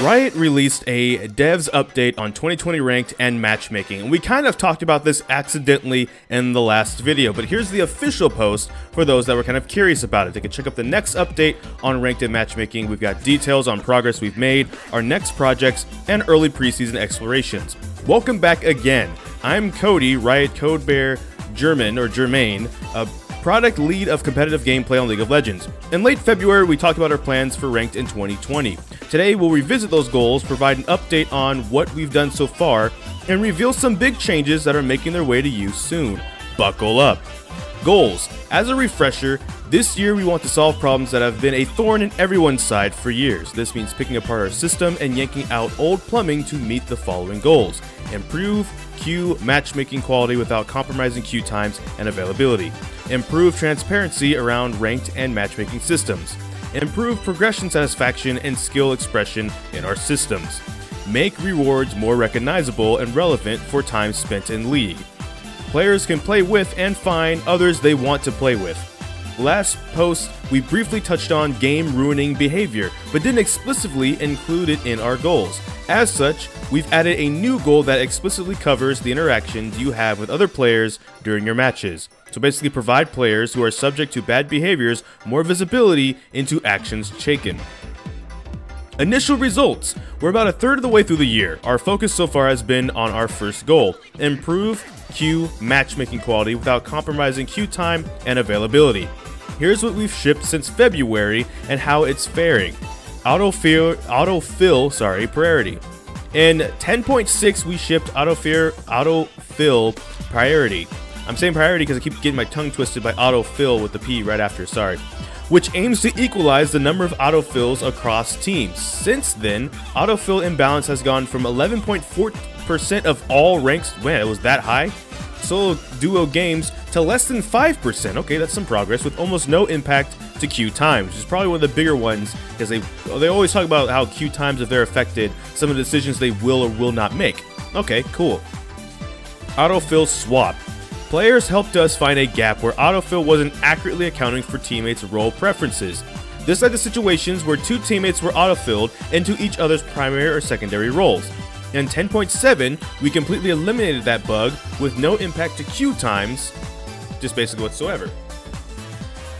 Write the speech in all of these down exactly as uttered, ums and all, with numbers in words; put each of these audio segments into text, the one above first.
Riot released a devs update on twenty twenty ranked and matchmaking, and we kind of talked about this accidentally in the last video, but here's the official post for those that were kind of curious about it. They can check up the next update on ranked and matchmaking. We've got details on progress we've made, our next projects, and early preseason explorations. Welcome back again. I'm Cody, Riot Codebear, German or Germain, a product lead of competitive gameplay on League of Legends. In late February, we talked about our plans for ranked in twenty twenty. Today, we'll revisit those goals, provide an update on what we've done so far, and reveal some big changes that are making their way to you soon. Buckle up. Goals. As a refresher, this year we want to solve problems that have been a thorn in everyone's side for years. This means picking apart our system and yanking out old plumbing to meet the following goals. Improve queue matchmaking quality without compromising queue times and availability. Improve transparency around ranked and matchmaking systems. Improve progression satisfaction and skill expression in our systems. Make rewards more recognizable and relevant for time spent in League. Players can play with and find others they want to play with. Last post, we briefly touched on game-ruining behavior, but didn't explicitly include it in our goals. As such, we've added a new goal that explicitly covers the interactions you have with other players during your matches. So basically provide players who are subject to bad behaviors more visibility into actions taken. Initial results. We're about a third of the way through the year. Our focus so far has been on our first goal, improve queue matchmaking quality without compromising queue time and availability. Here's what we've shipped since February and how it's faring. Autofill, autofill, sorry, priority. In ten point six, we shipped autofill, autofill priority. I'm saying priority because I keep getting my tongue twisted by autofill with the P right after, sorry. Which aims to equalize the number of autofills across teams. Since then, autofill imbalance has gone from eleven point four percent of all ranks, man, it was that high, solo duo games to less than five percent. Okay, that's some progress with almost no impact to queue time, which is probably one of the bigger ones because they, they always talk about how queue times, if they're affected, some of the decisions they will or will not make. Okay, cool. Autofill swap. Players helped us find a gap where autofill wasn't accurately accounting for teammates' role preferences. This led to situations where two teammates were autofilled into each other's primary or secondary roles. In ten point seven, we completely eliminated that bug with no impact to queue times, just basically whatsoever.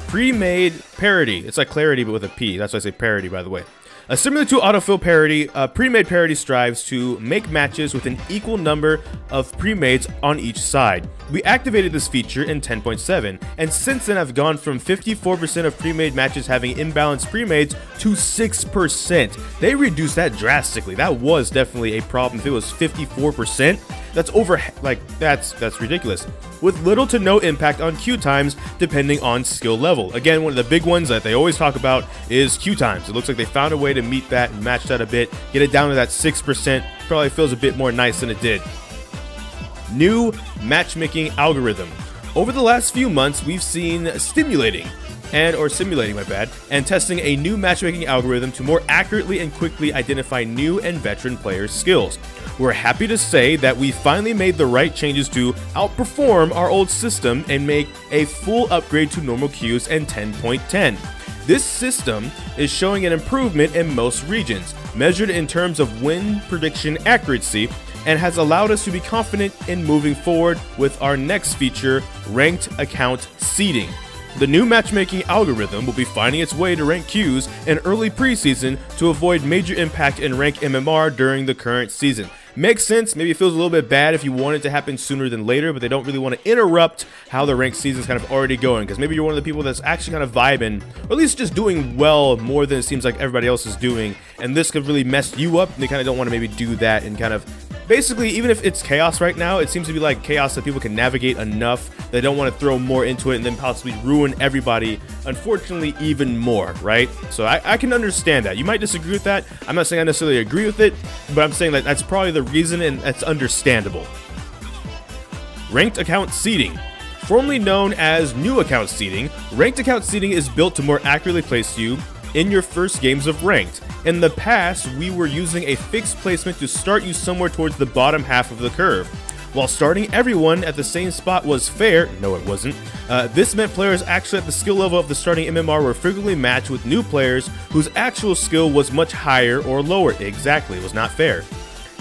Pre-made parity. It's like clarity but with a P. That's why I say parity, by the way. Uh, similar to autofill parity, uh, pre-made parity strives to make matches with an equal number of pre-mades on each side. We activated this feature in ten point seven, and since then I've gone from fifty-four percent of pre-made matches having imbalanced pre-mades to six percent. They reduced that drastically. That was definitely a problem. If it was fifty-four percent, that's over, like, that's, that's ridiculous. With little to no impact on queue times depending on skill level. Again, one of the big ones that they always talk about is queue times. It looks like they found a way to meet that and match that a bit, get it down to that six percent. Probably feels a bit more nice than it did. New matchmaking algorithm. Over the last few months, we've seen stimulating and or simulating, my bad, and testing a new matchmaking algorithm to more accurately and quickly identify new and veteran players' skills. We're happy to say that we finally made the right changes to outperform our old system and make a full upgrade to normal queues and ten point ten. This system is showing an improvement in most regions, measured in terms of win prediction accuracy, and has allowed us to be confident in moving forward with our next feature, ranked account seeding. The new matchmaking algorithm will be finding its way to ranked queues in early preseason to avoid major impact in ranked M M R during the current season. Makes sense, maybe it feels a little bit bad if you want it to happen sooner than later, but they don't really want to interrupt how the ranked season's kind of already going, because maybe you're one of the people that's actually kind of vibing, or at least just doing well more than it seems like everybody else is doing, and this could really mess you up, and they kind of don't want to maybe do that and kind of... Basically, even if it's chaos right now, it seems to be like chaos that people can navigate enough. They don't want to throw more into it and then possibly ruin everybody, unfortunately, even more, right? So I, I can understand that. You might disagree with that. I'm not saying I necessarily agree with it, but I'm saying that that's probably the reason and that's understandable. Ranked account seeding. Formerly known as new account seeding, ranked account seeding is built to more accurately place you in your first games of ranked. In the past, we were using a fixed placement to start you somewhere towards the bottom half of the curve. While starting everyone at the same spot was fair, no it wasn't, uh, this meant players actually at the skill level of the starting M M R were frequently matched with new players whose actual skill was much higher or lower. Exactly, it was not fair.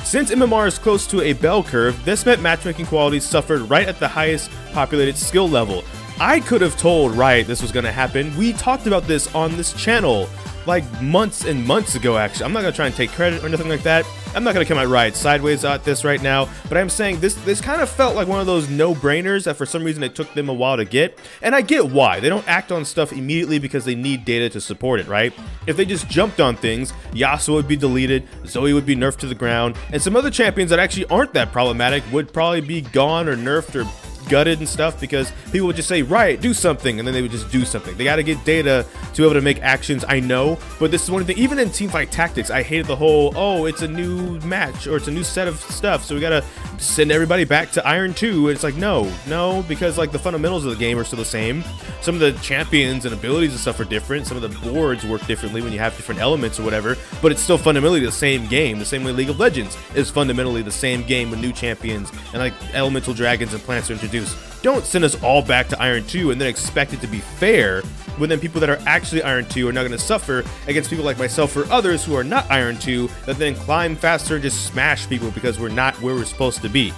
Since M M R is close to a bell curve, this meant matchmaking quality suffered right at the highest populated skill level. I could have told Riot this was going to happen. We talked about this on this channel like months and months ago, actually. I'm not going to try and take credit or nothing like that. I'm not going to come at Riot sideways at this right now, but I'm saying this this kind of felt like one of those no-brainers that for some reason it took them a while to get, and I get why. They don't act on stuff immediately because they need data to support it, right? If they just jumped on things, Yasuo would be deleted, Zoe would be nerfed to the ground, and some other champions that actually aren't that problematic would probably be gone or nerfed or gutted and stuff because people would just say, Riot, do something, and then they would just do something. They got to get data to be able to make actions, I know, but this is one thing. Even in Teamfight Tactics, I hated the whole, oh, it's a new match or it's a new set of stuff, so we got to send everybody back to Iron two. And it's like, no, no, because like the fundamentals of the game are still the same. Some of the champions and abilities and stuff are different. Some of the boards work differently when you have different elements or whatever, but it's still fundamentally the same game. The same way League of Legends is fundamentally the same game with new champions and like elemental dragons and plants are introduced. Don't send us all back to Iron two and then expect it to be fair when then people that are actually Iron two are not going to suffer against people like myself or others who are not Iron two that then climb faster and just smash people because we're not where we're supposed to be.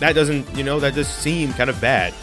That doesn't, you know, that just seemed kind of bad.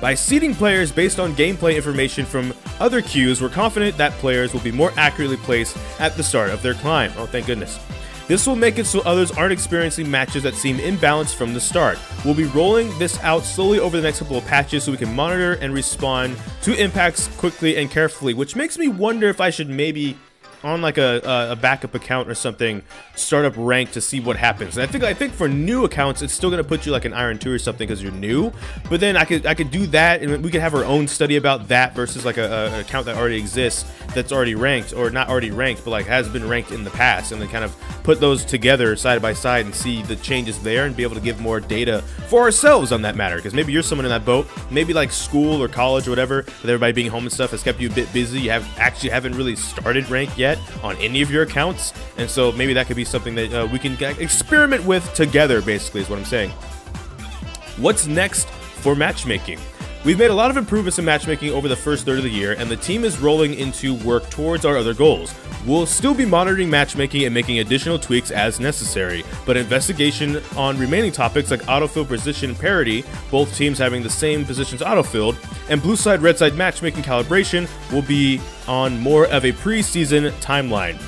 By seeding players based on gameplay information from other queues, we're confident that players will be more accurately placed at the start of their climb. Oh, thank goodness. This will make it so others aren't experiencing matches that seem imbalanced from the start. We'll be rolling this out slowly over the next couple of patches so we can monitor and respond to impacts quickly and carefully, which makes me wonder if I should maybe, on like a, a backup account or something, start up rank to see what happens. And I think I think for new accounts, it's still gonna put you like an Iron two or something because you're new, but then I could I could do that and we could have our own study about that versus like a, a, an account that already exists that's already ranked, or not already ranked, but like has been ranked in the past, and then kind of put those together side by side and see the changes there and be able to give more data for ourselves on that matter. Because maybe you're someone in that boat, maybe like school or college or whatever, with everybody being home and stuff has kept you a bit busy. You have actually haven't really started rank yet on any of your accounts, and so maybe that could be something that uh, we can experiment with together, basically, is what I'm saying. What's next for matchmaking? We've made a lot of improvements in matchmaking over the first third of the year, and the team is rolling into work towards our other goals. We'll still be monitoring matchmaking and making additional tweaks as necessary, but investigation on remaining topics like autofill position parity, both teams having the same positions autofilled, and blue side red side matchmaking calibration will be on more of a preseason timeline.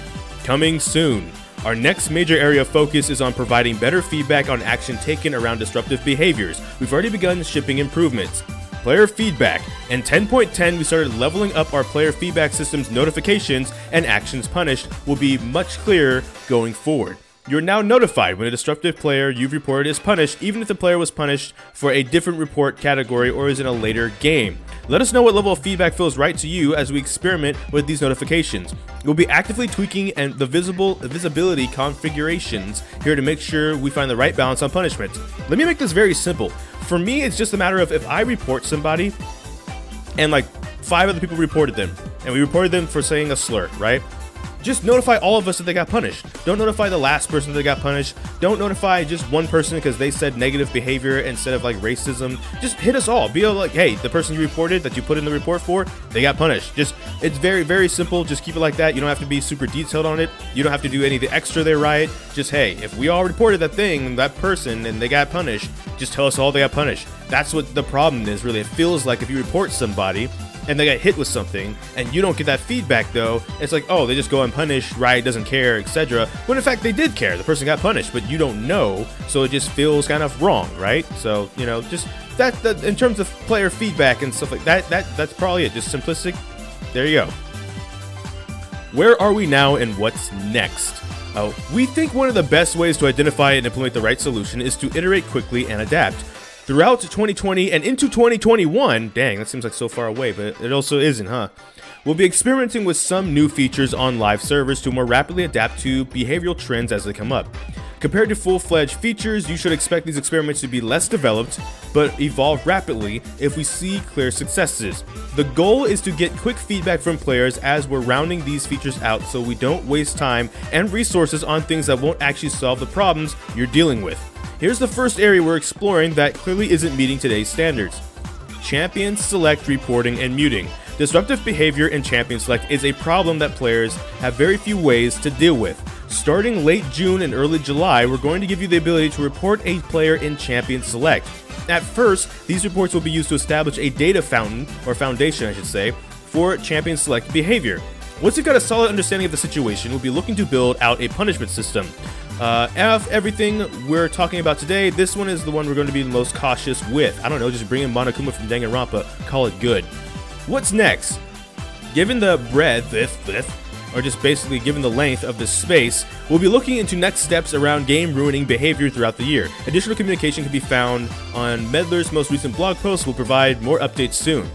Coming soon. Our next major area of focus is on providing better feedback on action taken around disruptive behaviors. We've already begun shipping improvements. Player feedback. In ten point ten, we started leveling up our player feedback system's notifications, and actions punished will be much clearer going forward. You're now notified when a disruptive player you've reported is punished, even if the player was punished for a different report category or is in a later game. Let us know what level of feedback feels right to you as we experiment with these notifications. We'll be actively tweaking and the visible visibility configurations here to make sure we find the right balance on punishment. Let me make this very simple. For me, it's just a matter of if I report somebody and like five other people reported them, and we reported them for saying a slur, right? Just notify all of us that they got punished. Don't notify the last person that got punished. Don't notify just one person because they said negative behavior instead of like racism. Just hit us all. Be like, hey, the person you reported that you put in the report for, they got punished. Just, it's very, very simple. Just keep it like that. You don't have to be super detailed on it. You don't have to do any of the extra there, Riot. Just, hey, if we all reported that thing, that person, and they got punished, just tell us all they got punished. That's what the problem is, really. It feels like if you report somebody and they got hit with something, and you don't get that feedback though, it's like, oh, they just go unpunished, Riot doesn't care, et cetera. When in fact they did care, the person got punished, but you don't know, so it just feels kind of wrong, right? So, you know, just that, that in terms of player feedback and stuff like that, that that's probably it, just simplistic, there you go. Where are we now and what's next? Oh, we think one of the best ways to identify and implement the right solution is to iterate quickly and adapt. Throughout twenty twenty and into twenty twenty-one, dang, that seems like so far away, but it also isn't, huh? We'll be experimenting with some new features on live servers to more rapidly adapt to behavioral trends as they come up. Compared to full-fledged features, you should expect these experiments to be less developed, but evolve rapidly if we see clear successes. The goal is to get quick feedback from players as we're rounding these features out so we don't waste time and resources on things that won't actually solve the problems you're dealing with. Here's the first area we're exploring that clearly isn't meeting today's standards. Champion select reporting and muting. Disruptive behavior in champion select is a problem that players have very few ways to deal with. Starting late June and early July, we're going to give you the ability to report a player in champion select. At first, these reports will be used to establish a data fountain, or foundation I should say, for champion select behavior. Once you've got a solid understanding of the situation, we'll be looking to build out a punishment system. Uh, out of everything we're talking about today, this one is the one we're going to be the most cautious with. I don't know, just bring in Monokuma from Danganronpa, call it good. What's next? Given the breadth, if, if, or just basically given the length of this space, we'll be looking into next steps around game-ruining behavior throughout the year. Additional communication can be found on Medler's most recent blog post. We'll provide more updates soon.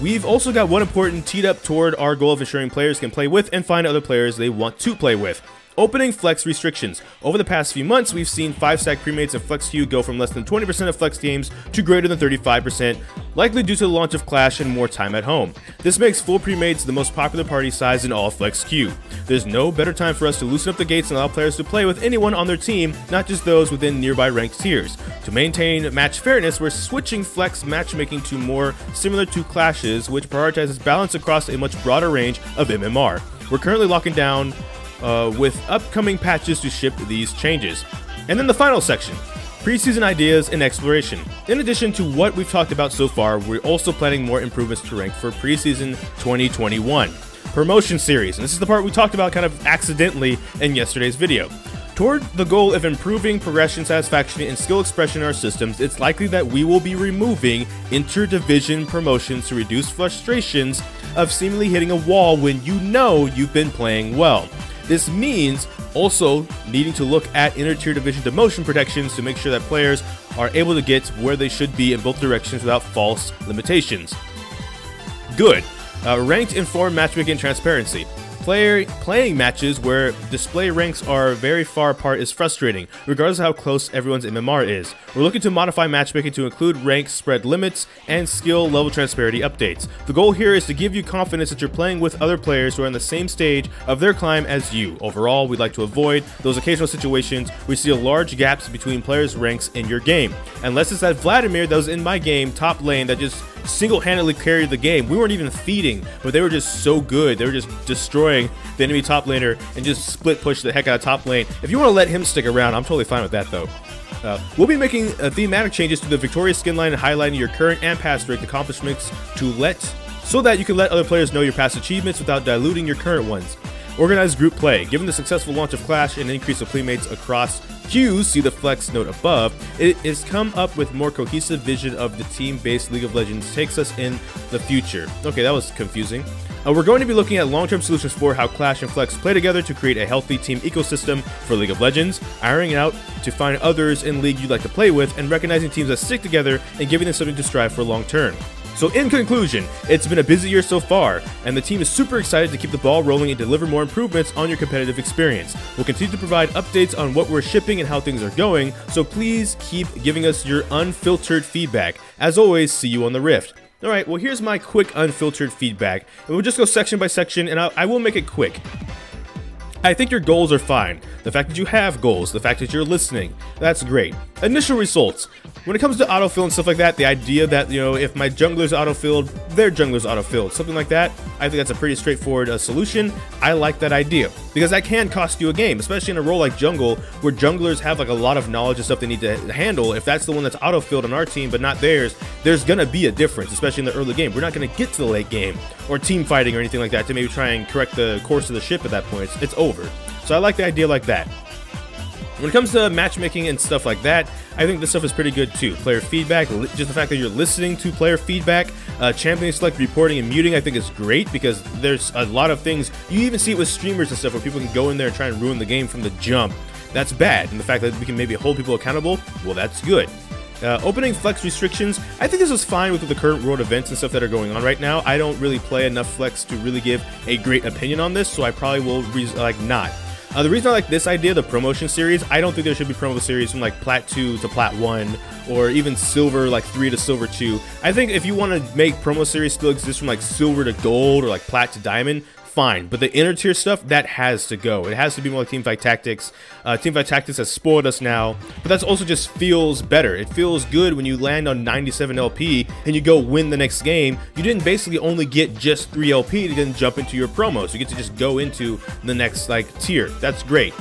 We've also got one important teed up toward our goal of ensuring players can play with and find other players they want to play with. Opening flex restrictions. Over the past few months, we've seen five stack premates and flex queue go from less than twenty percent of flex games to greater than thirty-five percent, likely due to the launch of Clash and more time at home. This makes full premates the most popular party size in all flex queue. There's no better time for us to loosen up the gates and allow players to play with anyone on their team, not just those within nearby ranked tiers. To maintain match fairness, we're switching flex matchmaking to more similar to Clash's, which prioritizes balance across a much broader range of M M R. We're currently locking down uh, with upcoming patches to ship these changes. And then the final section. Preseason ideas and exploration. In addition to what we've talked about so far, we're also planning more improvements to rank for preseason twenty twenty-one. Promotion series, and this is the part we talked about kind of accidentally in yesterday's video. Toward the goal of improving progression satisfaction and skill expression in our systems, it's likely that we will be removing interdivision promotions to reduce frustrations of seemingly hitting a wall when you know you've been playing well. This means also needing to look at inter-tier division demotion protections to make sure that players are able to get where they should be in both directions without false limitations. Good. Uh, ranked informed matchmaking and transparency. Player playing matches where display ranks are very far apart is frustrating, regardless of how close everyone's M M R is. We're looking to modify matchmaking to include rank spread limits and skill level transparency updates. The goal here is to give you confidence that you're playing with other players who are on the same stage of their climb as you. Overall, we'd like to avoid those occasional situations where you see large gaps between players' ranks in your game. Unless it's that Vladimir that was in my game top lane that just single-handedly carried the game. We weren't even feeding, but they were just so good. They were just destroying the enemy top laner and just split push the heck out of top lane. If you want to let him stick around, I'm totally fine with that though. Uh, we'll be making uh, thematic changes to the Victoria skin line and highlighting your current and past ranked accomplishments to let so that you can let other players know your past achievements without diluting your current ones. Organized group play. Given the successful launch of Clash and increase of playmates across queues, see the flex note above, it is come up with more cohesive vision of the team-based League of Legends takes us in the future. Okay, that was confusing. Uh, we're going to be looking at long-term solutions for how Clash and Flex play together to create a healthy team ecosystem for League of Legends, ironing out to find others in League you'd like to play with, and recognizing teams that stick together and giving them something to strive for long-term. So in conclusion, it's been a busy year so far, and the team is super excited to keep the ball rolling and deliver more improvements on your competitive experience. We'll continue to provide updates on what we're shipping and how things are going, so please keep giving us your unfiltered feedback. As always, see you on the Rift. Alright, well here's my quick unfiltered feedback, and we'll just go section by section, and I, I will make it quick. I think your goals are fine. The fact that you have goals, the fact that you're listening, that's great. Initial results. When it comes to autofill and stuff like that, the idea that, you know, if my jungler's autofilled, their jungler's autofilled, something like that, I think that's a pretty straightforward uh, solution. I like that idea because that can cost you a game, especially in a role like jungle where junglers have like a lot of knowledge and stuff they need to handle. If that's the one that's autofilled on our team but not theirs, there's gonna be a difference, especially in the early game. We're not gonna get to the late game or team fighting or anything like that to maybe try and correct the course of the ship at that point. It's, it's over. So I like the idea like that. When it comes to matchmaking and stuff like that, I think this stuff is pretty good too. Player feedback, just the fact that you're listening to player feedback, uh, champion select reporting and muting I think is great because there's a lot of things, you even see it with streamers and stuff where people can go in there and try and ruin the game from the jump. That's bad, and the fact that we can maybe hold people accountable, well that's good. Uh, opening flex restrictions, I think this is fine with the current world events and stuff that are going on right now. I don't really play enough flex to really give a great opinion on this, so I probably will like not. Uh, the reason I like this idea, the promotion series, I don't think there should be promo series from like Plat two to Plat one, or even Silver like three to Silver two. I think if you want to make promo series still exist from like Silver to Gold or like Plat to Diamond, fine, but the inner tier stuff, that has to go. It has to be more like Teamfight Tactics. Uh, Teamfight Tactics has spoiled us now, but that's also just feels better. It feels good when you land on ninety-seven L P and you go win the next game. You didn't basically only get just three L P to then jump into your promos. You get to just go into the next like tier. That's great.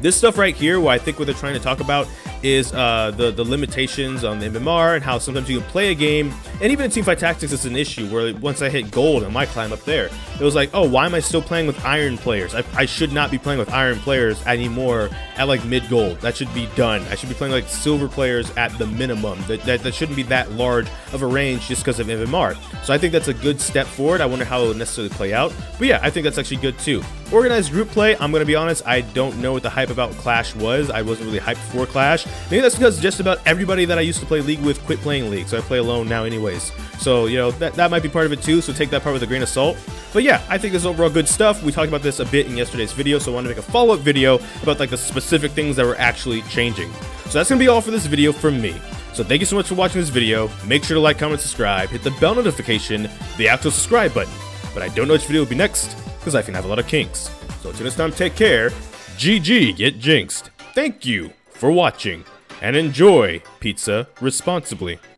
This stuff right here, what I think what they're trying to talk about is uh, the, the limitations on the M M R and how sometimes you can play a game, and even in Teamfight Tactics it's an issue where once I hit gold and my climb up there, it was like, oh, why am I still playing with iron players? I, I should not be playing with iron players anymore at like mid gold. That should be done. I should be playing like silver players at the minimum. That, that, that shouldn't be that large of a range just because of M M R. So I think that's a good step forward. I wonder how it will necessarily play out. But yeah, I think that's actually good too. Organized group play, I'm going to be honest, I don't know what the hype about Clash was. I wasn't really hyped for Clash. Maybe that's because just about everybody that I used to play League with quit playing League, so I play alone now anyways. So, you know, that, that might be part of it too, so take that part with a grain of salt. But yeah, I think this is overall good stuff. We talked about this a bit in yesterday's video, so I wanted to make a follow-up video about like the specific things that were actually changing. So that's going to be all for this video from me. So thank you so much for watching this video. Make sure to like, comment, subscribe, hit the bell notification, the actual subscribe button. But I don't know which video will be next, because I can have a lot of kinks. So until next time, take care. G G, get jinxed. Thank you for watching, and enjoy pizza responsibly.